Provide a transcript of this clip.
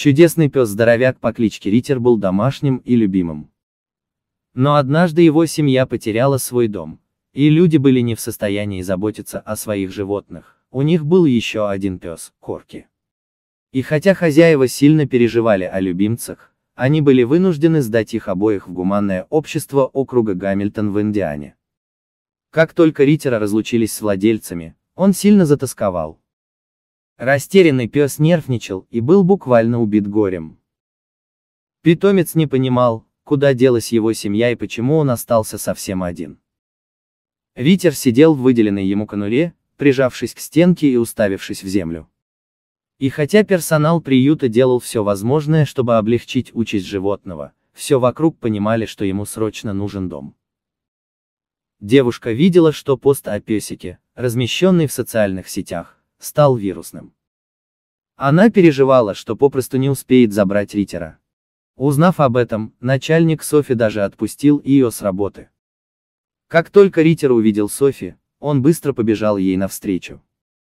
Чудесный пес-здоровяк по кличке Риттер был домашним и любимым. Но однажды его семья потеряла свой дом, и люди были не в состоянии заботиться о своих животных. У них был еще один пес, Корки. И хотя хозяева сильно переживали о любимцах, они были вынуждены сдать их обоих в гуманное общество округа Гамильтон в Индиане. Как только Риттера разлучились с владельцами, он сильно затосковал. Растерянный пес нервничал и был буквально убит горем. Питомец не понимал, куда делась его семья и почему он остался совсем один. Риттер сидел в выделенной ему конуре, прижавшись к стенке и уставившись в землю. И хотя персонал приюта делал все возможное, чтобы облегчить участь животного, все вокруг понимали, что ему срочно нужен дом. Девушка видела, что пост о песике, размещенный в социальных сетях, стал вирусным. Она переживала, что попросту не успеет забрать Риттера. Узнав об этом, начальник Софи даже отпустил ее с работы. Как только Риттер увидел Софи, он быстро побежал ей навстречу.